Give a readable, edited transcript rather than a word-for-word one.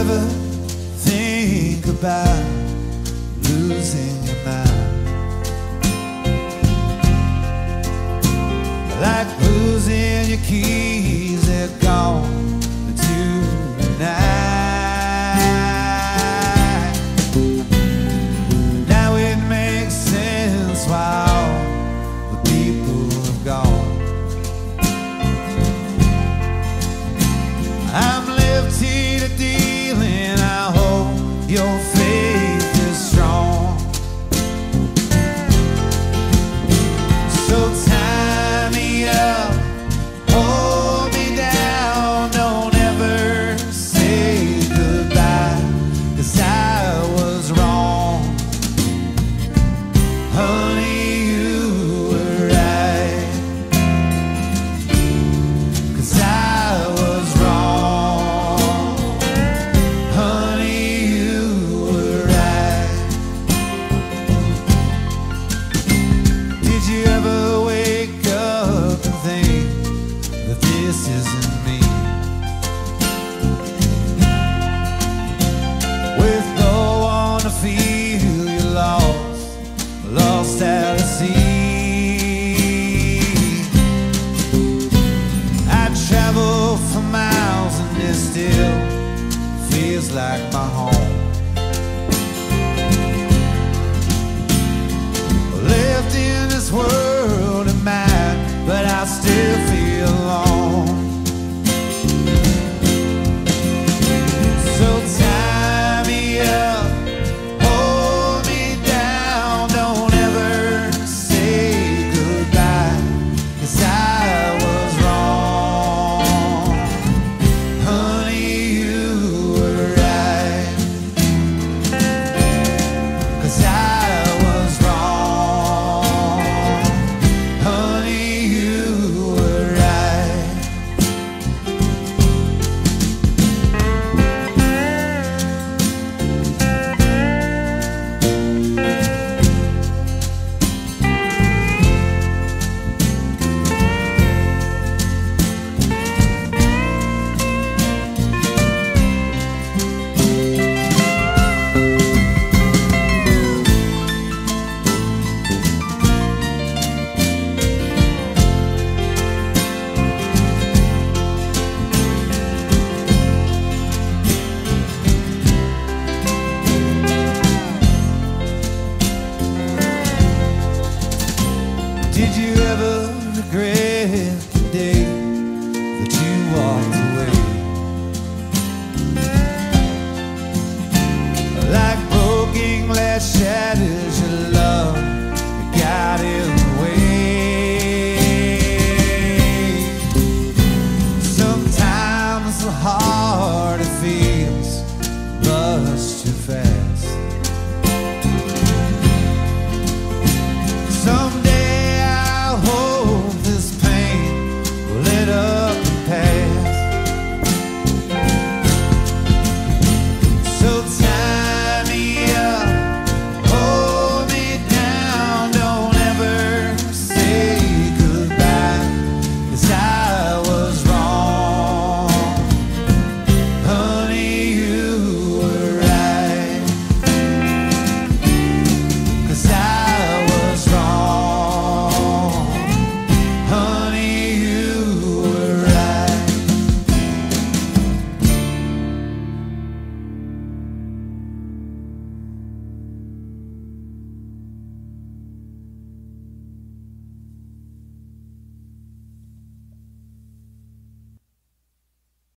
ever think about losing your mind? Like losing your keys, they're gone tonight. Now it makes sense why all the people have gone. I'm lifted to deal, and I hope your faith is strong. So tie me up, hold me down, don't ever say goodbye, 'cause I was wrong. Honey, you were right, 'cause I was wrong. Honey, you were right. Did you ever wake up and think that this isn't me? With no one to feel you lost out at sea. I travel for miles and it still feels like my home. Lived in this world of mine, but I still feel alone. So tie me up, hold me down, don't ever say goodbye, 'cause I was wrong. Honey, you were right, 'cause I was wrong. Honey, you were right. Did you ever regret the day that you walked